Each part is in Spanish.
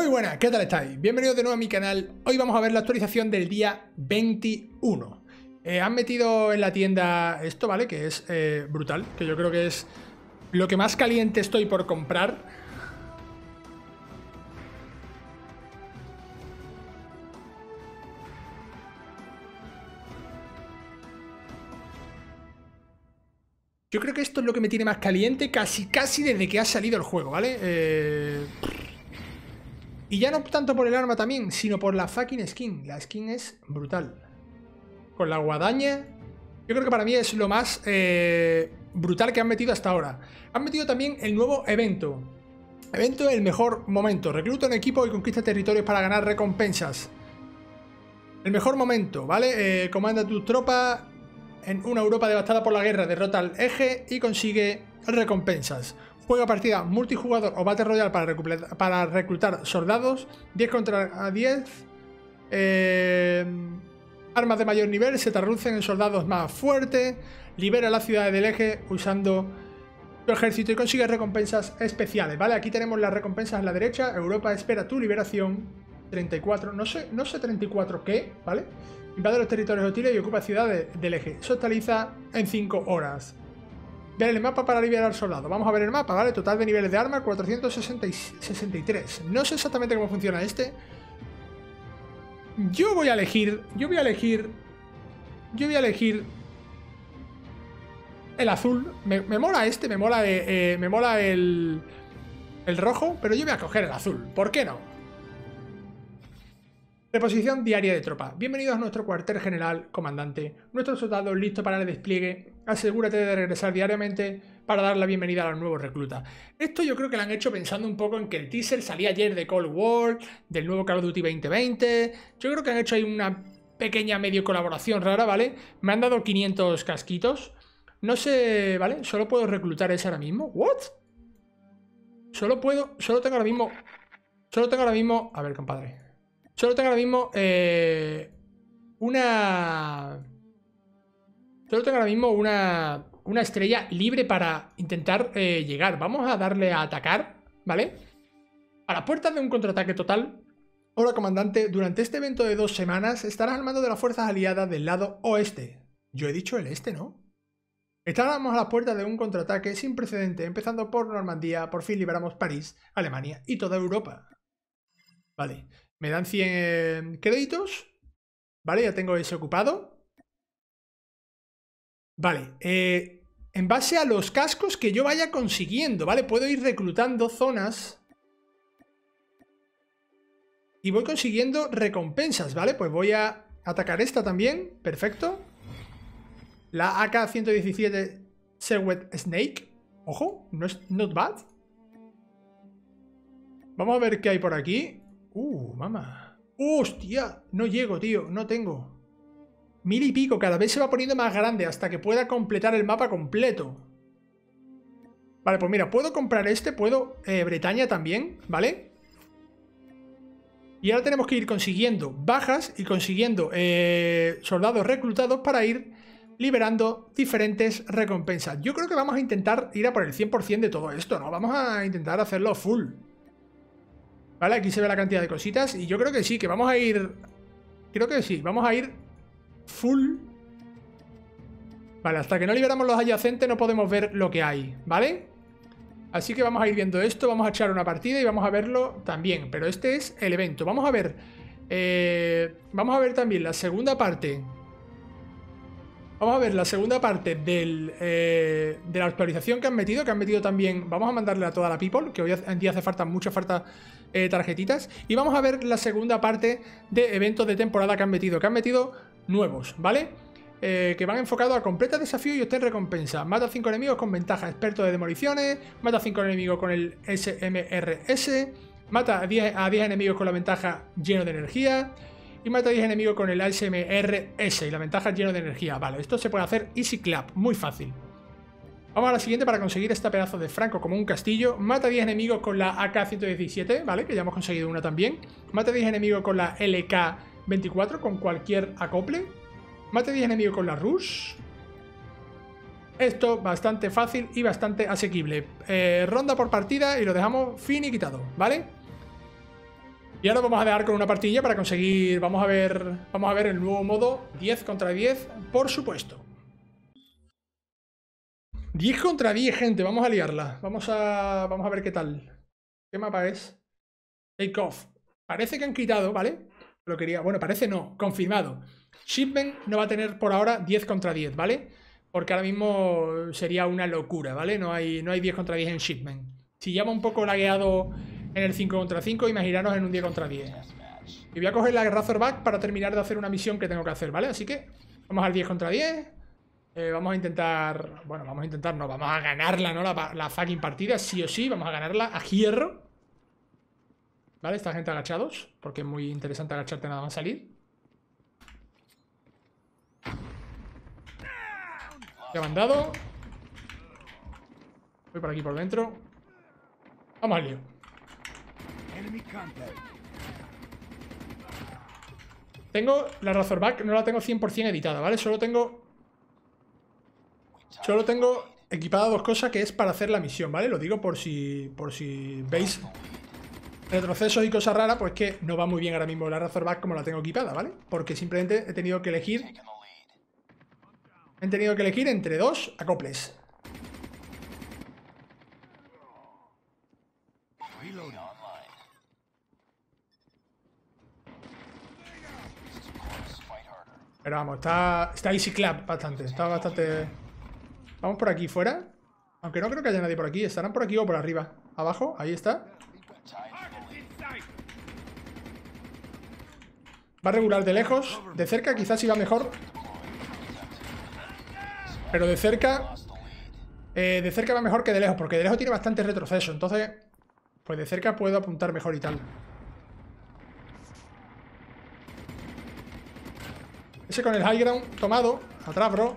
Muy buenas, ¿qué tal estáis? Bienvenidos de nuevo a mi canal. Hoy vamos a ver la actualización del día 21. Han metido en la tienda esto, ¿vale? Que es brutal, que yo creo que es lo que más caliente estoy por comprar. Yo creo que esto es lo que me tiene más caliente casi desde que ha salido el juego, ¿vale? Y ya no tanto por el arma también, sino por la fucking skin. La skin es brutal. Con la guadaña, yo creo que para mí es lo más brutal que han metido hasta ahora. Han metido también el nuevo evento. Evento El Mejor Momento. Recluta un equipo y conquista territorios para ganar recompensas. El mejor momento, ¿vale? Comanda tu tropa en una Europa devastada por la guerra, derrota al eje y consigue recompensas. Juega partida multijugador o Battle Royale para reclutar soldados. 10 contra 10. Armas de mayor nivel se traducen en soldados más fuertes. Libera las ciudades del eje usando tu ejército y consigue recompensas especiales. Vale, aquí tenemos las recompensas a la derecha. Europa espera tu liberación. 34, no sé 34 qué, ¿vale? Invade los territorios hostiles y ocupa ciudades del eje. Se hostiliza en 5 horas. Ver el mapa para liberar soldados. Vamos a ver el mapa, ¿vale? Total de niveles de arma, 463. No sé exactamente cómo funciona este. Yo voy a elegir el azul. Me mola este, me mola el rojo, pero yo voy a coger el azul. ¿Por qué no? Reposición diaria de tropa. Bienvenidos a nuestro cuartel general, comandante. Nuestros soldados listos para el despliegue. Asegúrate de regresar diariamente para dar la bienvenida a los nuevos reclutas. Esto yo creo que lo han hecho pensando un poco en que el teaser salía ayer de Cold War, del nuevo Call of Duty 2020. Yo creo que han hecho ahí una pequeña medio colaboración rara, ¿vale? Me han dado 500 casquitos. No sé, ¿vale? Solo puedo reclutar ese ahora mismo. ¿What? Solo tengo ahora mismo... A ver, compadre. Solo tengo ahora mismo una estrella libre para intentar llegar. Vamos a darle a atacar, ¿vale? A las puertas de un contraataque total. Hola, comandante. Durante este evento de 2 semanas estarás al mando de las fuerzas aliadas del lado oeste. Yo he dicho el este, ¿no? Estábamos a las puertas de un contraataque sin precedente, empezando por Normandía. Por fin liberamos París, Alemania y toda Europa. Vale. Me dan 100 créditos. Vale, ya tengo ese ocupado. Vale, en base a los cascos que yo vaya consiguiendo, ¿vale? Puedo ir reclutando zonas. Y voy consiguiendo recompensas, ¿vale? Pues voy a atacar esta también. Perfecto. La AK-117 Sewet Snake. Ojo, no es not bad. Vamos a ver qué hay por aquí. Mamá. ¡Hostia! No llego, tío. No tengo. 1000 y pico. Cada vez se va poniendo más grande hasta que pueda completar el mapa completo. Vale, pues mira, puedo comprar este. Puedo Bretaña también, ¿vale? Y ahora tenemos que ir consiguiendo bajas y consiguiendo soldados reclutados para ir liberando diferentes recompensas. Yo creo que vamos a intentar ir a por el 100% de todo esto, ¿no? Vamos a intentar hacerlo full. Vale, aquí se ve la cantidad de cositas y yo creo que sí, que vamos a ir... Creo que sí, vamos a ir full. Vale, hasta que no liberamos los adyacentes no podemos ver lo que hay, ¿vale? Así que vamos a ir viendo esto, vamos a echar una partida y vamos a verlo también. Pero este es el evento. Vamos a ver también la segunda parte. Vamos a ver la segunda parte de la actualización que han metido, también. Vamos a mandarle a toda la people, que hoy en día hace falta, tarjetitas. Y vamos a ver la segunda parte de eventos de temporada que han metido, nuevos, ¿vale? Que van enfocados a completa desafío y obtén recompensa. Mata 5 enemigos con ventaja, experto de demoliciones. Mata 5 enemigos con el SMRS. Mata a 10 enemigos con la ventaja lleno de energía. Y mata a 10 enemigos con el ASMR-S y la ventaja lleno de energía. Vale, esto se puede hacer easy clap, muy fácil. Vamos a la siguiente para conseguir esta pedazo de franco como un castillo. Mata a 10 enemigos con la AK-117, ¿vale? Que ya hemos conseguido una también. Mata a 10 enemigos con la LK-24, con cualquier acople. Mata a 10 enemigos con la Rush. Esto bastante fácil y bastante asequible. Ronda por partida y lo dejamos finiquitado, ¿vale? Y ahora vamos a dejar con una partida para conseguir... Vamos a ver el nuevo modo 10 contra 10, por supuesto. 10 contra 10, gente. Vamos a liarla. Vamos a ver qué tal. ¿Qué mapa es? Take off. Parece que han quitado, ¿vale? Lo quería... Bueno, parece no. Confirmado. Shipment no va a tener por ahora 10 contra 10, ¿vale? Porque ahora mismo sería una locura, ¿vale? No hay 10 contra 10 en Shipment. Si ya va un poco lagueado... En el 5 contra 5, imaginaros en un 10 contra 10. Y voy a coger la Razorback para terminar de hacer una misión que tengo que hacer, ¿vale? Así que vamos al 10 contra 10. Vamos a intentar... Bueno, vamos a intentar, no, vamos a ganarla, ¿no? La fucking partida, sí o sí, vamos a ganarla a hierro. ¿Vale? Esta gente agachados, porque es muy interesante agacharte nada más salir. Ya me han dado. Voy por aquí por dentro. Vamos al lío. Tengo la Razorback, no la tengo 100% editada, ¿vale? Solo tengo equipada dos cosas que es para hacer la misión, ¿vale? Lo digo por si veis retrocesos y cosas raras, pues que no va muy bien ahora mismo la Razorback como la tengo equipada, ¿vale? Porque simplemente he tenido que elegir entre dos acoples. Pero vamos, está easy clap bastante, Vamos por aquí fuera. Aunque no creo que haya nadie por aquí. Estarán por aquí o por arriba. Abajo, ahí está. Va a regular de lejos. De cerca quizás iba mejor. Pero de cerca... de cerca va mejor que de lejos. Porque de lejos tiene bastante retroceso. Entonces, pues de cerca puedo apuntar mejor y tal. Ese con el high ground tomado. Atrás, bro.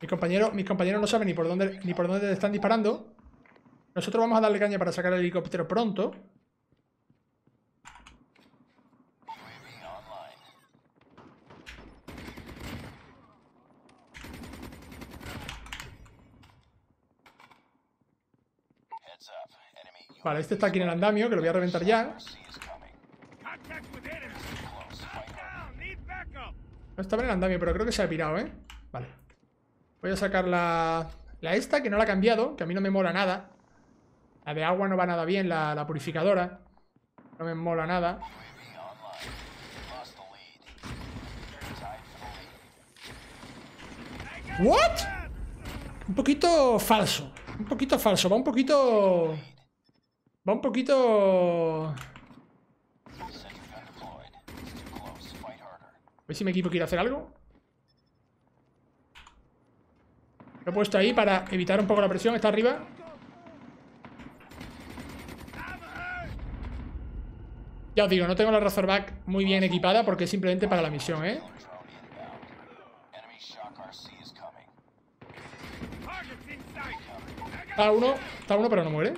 Mis compañeros no saben ni por dónde te están disparando. Nosotros vamos a darle caña para sacar el helicóptero pronto. Vale, este está aquí en el andamio, que lo voy a reventar ya. Estaba en el andamio, pero creo que se ha pirado, ¿eh? Vale. Voy a sacar la esta, que no la ha cambiado, que a mí no me mola nada. La de agua no va nada bien, la purificadora. No me mola nada. ¿What? Un poquito falso. Un poquito falso. Va un poquito... A ver si mi equipo quiere hacer algo. Lo he puesto ahí para evitar un poco la presión. Está arriba. Ya os digo, no tengo la Razorback muy bien equipada porque es simplemente para la misión, ¿eh? Está uno, pero no muere.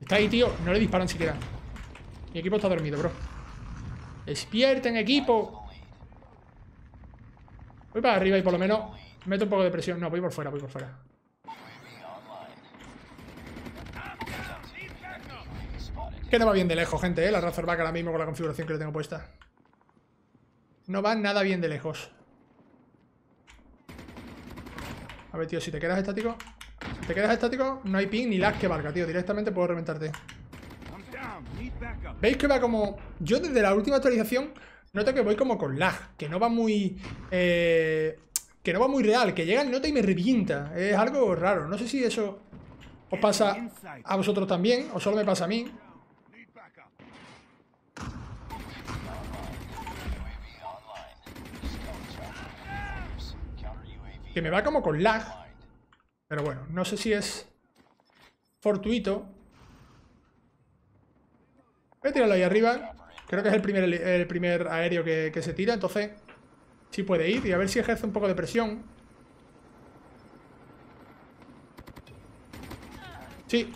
Está ahí, tío. No le disparan siquiera. Mi equipo está dormido, bro. ¡Despierten, equipo! Voy para arriba y por lo menos meto un poco de presión. No, voy por fuera. Que no va bien de lejos, gente, ¿eh? La Razorback ahora mismo con la configuración que le tengo puesta. No va nada bien de lejos. A ver, tío, si te quedas estático... Si te quedas estático, no hay ping ni lag que valga, tío. Directamente puedo reventarte. ¿Veis que va como...? Yo desde la última actualización noto que voy como con lag, que no va muy... que no va muy real, que llega el nota y me revienta. Es algo raro. No sé si eso os pasa a vosotros también, o solo me pasa a mí. Que me va como con lag. Pero bueno, no sé si es fortuito. Voy a tirarlo ahí arriba. Creo que es el primer aéreo que se tira. Entonces, sí puede ir. Y a ver si ejerce un poco de presión. Sí.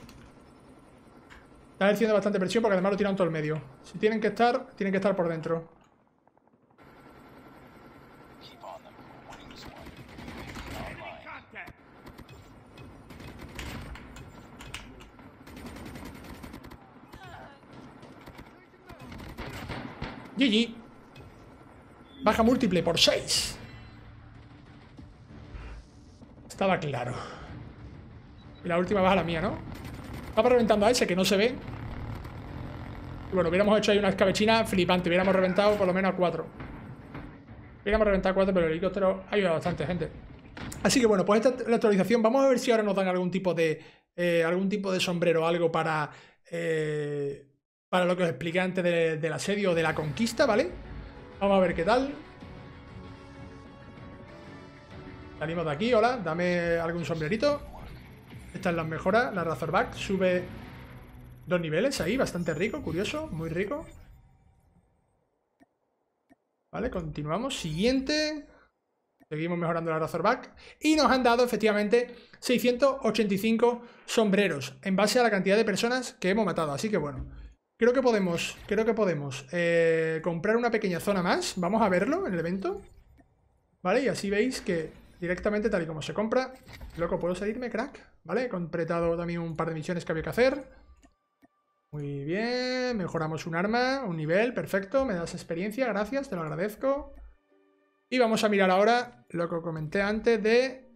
Está ejerciendo bastante presión porque además lo tiran todo el medio. Si tienen que estar por dentro. GG. Baja múltiple por 6. Estaba claro. Y la última baja la mía, ¿no? Estaba reventando a ese que no se ve. Y bueno, hubiéramos hecho ahí una escabechina flipante. Hubiéramos reventado por lo menos a 4. Hubiéramos reventado a 4, pero el helicóptero ha ayudado bastante, gente. Así que bueno, pues esta es la actualización. Vamos a ver si ahora nos dan algún tipo de sombrero o algo para lo que os expliqué antes del asedio o de la conquista, ¿vale? Vamos a ver qué tal. Salimos de aquí, hola, dame algún sombrerito. Esta es la mejora, la Razorback. Sube 2 niveles ahí, bastante rico, curioso, muy rico. Vale, continuamos. Siguiente. Seguimos mejorando la Razorback. Y nos han dado efectivamente 685 sombreros en base a la cantidad de personas que hemos matado. Así que bueno, creo que podemos comprar una pequeña zona más. Vamos a verlo en el evento. Vale, y así veis que directamente tal y como se compra. Loco, ¿puedo salirme, crack? Vale, he completado también un par de misiones que había que hacer. Muy bien, mejoramos un arma, un nivel, perfecto. Me das experiencia, gracias, te lo agradezco. Y vamos a mirar ahora lo que comenté antes de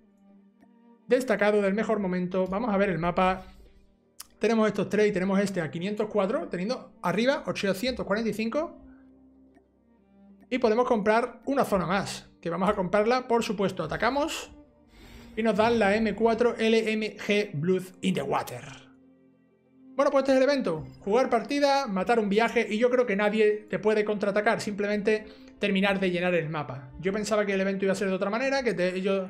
destacado del mejor momento. Vamos a ver el mapa. Tenemos estos tres y tenemos este a 504, teniendo arriba 845. Y podemos comprar una zona más, que vamos a comprarla, por supuesto. Atacamos y nos dan la M4LMG Blood in the Water. Bueno, pues este es el evento. Jugar partida, matar un viaje, y yo creo que nadie te puede contraatacar. Simplemente terminar de llenar el mapa. Yo pensaba que el evento iba a ser de otra manera, que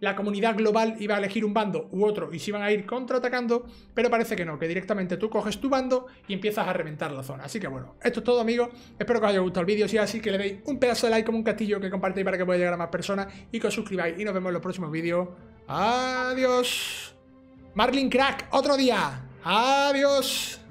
la comunidad global iba a elegir un bando u otro y se iban a ir contraatacando, pero parece que no, que directamente tú coges tu bando y empiezas a reventar la zona. Así que bueno, esto es todo, amigos. Espero que os haya gustado el vídeo. Si es así, que le deis un pedazo de like como un castillo, que compartáis para que pueda llegar a más personas y que os suscribáis. Y nos vemos en los próximos vídeos. Adiós. Marlin Crack, otro día. Adiós.